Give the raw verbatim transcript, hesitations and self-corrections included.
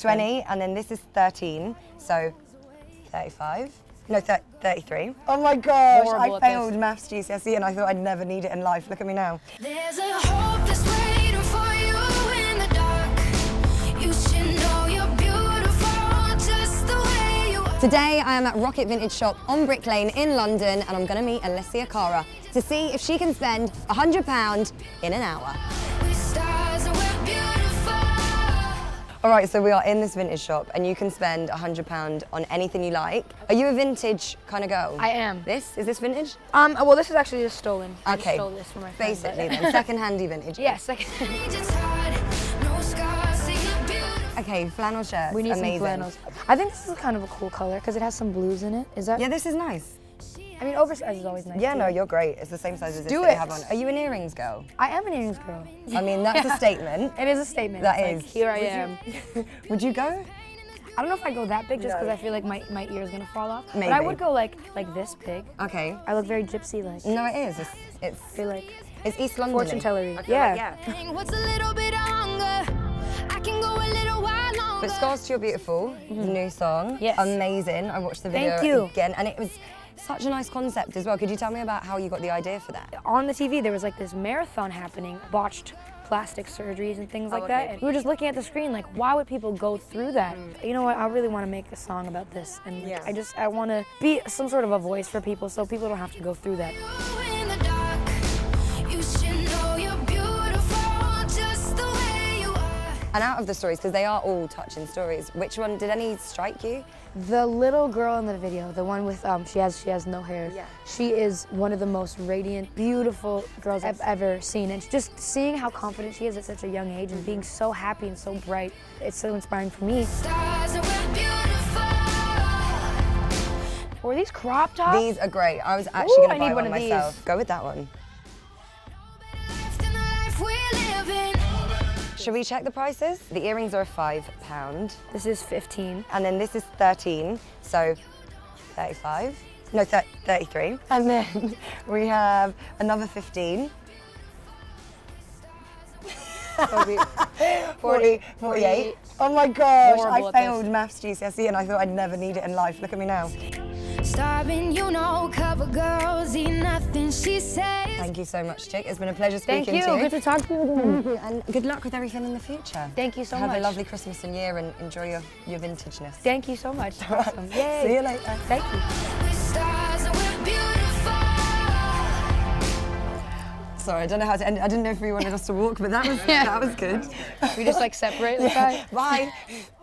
twenty, and then this is thirteen, so thirty-five. No, thirty-three. Oh my gosh, Horrible I failed this. maths G C S E and I thought I'd never need it in life. Look at me now. There's a hope that's waiting for you in the dark. You should know you're beautiful just the way you are. Today I am at Rokit Vintage Shop on Brick Lane in London, and I'm going to meet Alessia Cara to see if she can spend one hundred pounds in an hour. All right, so we are in this vintage shop and you can spend one hundred pounds on anything you like. Are you a vintage kind of girl? I am. This? Is this vintage? Um, well, this is actually just stolen. Okay. I just stole this from my friend. Basically then, second-handy vintage. Yeah, second-hand. Okay, flannel shirts. We need Amazing. some flannels. I think this is kind of a cool color because it has some blues in it. Is that? Yeah, this is nice. I mean, oversized is always nice. Yeah, too. no, you're great. It's the same size as this Do that it. you have on. Are you an earrings girl? I am an earrings girl. I mean, that's yeah. a statement. It is a statement. That it's is. Like, here I am. You, would you go? I don't know if I go that big just because no. I feel like my, my ear is going to fall off. Maybe. But I would go like like this big. Okay. I look very gypsy-like. No, it is. It's, it's, I feel like it's East London. Fortune tellery. Yeah. yeah. What's a little bit longer? I can go a little while longer. But Scars to Your Beautiful, mm-hmm. the new song. Yes. Amazing. I watched the video Thank you. again and it was... such a nice concept as well. Could you tell me about how you got the idea for that? On the T V, there was like this marathon happening, botched plastic surgeries and things like oh, okay. that. And we were just looking at the screen, like, why would people go through that? Mm. You know what? I really want to make a song about this, and like, yes. I just I want to be some sort of a voice for people, so people don't have to go through that. And out of the stories, because they are all touching stories, which one did any strike you? The little girl in the video, the one with um, she has she has no hair. Yeah. She is one of the most radiant, beautiful girls I've ever seen, and just seeing how confident she is at such a young age and being so happy and so bright, it's so inspiring for me. Were these crop tops? These are great. I was actually going to buy one, one myself. These. Go with that one. Should we check the prices? The earrings are five pound. This is fifteen. And then this is thirteen, so thirty-five. No, thirty-three. And then we have another fifteen. forty, forty, forty-eight. Oh my gosh, Horrible I failed maths G C S E and I thought I'd never need it in life. Look at me now. Starving, you know, cover girls eat nothing, she says. Thank you so much, chick. It's been a pleasure speaking to you. Thank you. Good to talk to you again. And good luck with everything in the future. Thank you so much. Have a lovely Christmas and year and enjoy your, your vintageness. Thank you so much. Awesome. Yay. See you later. Thank you. Sorry, I don't know how to end. I didn't know if we wanted us to walk, but that was, yeah. that was good. We just like separate. Yeah. Bye. Bye.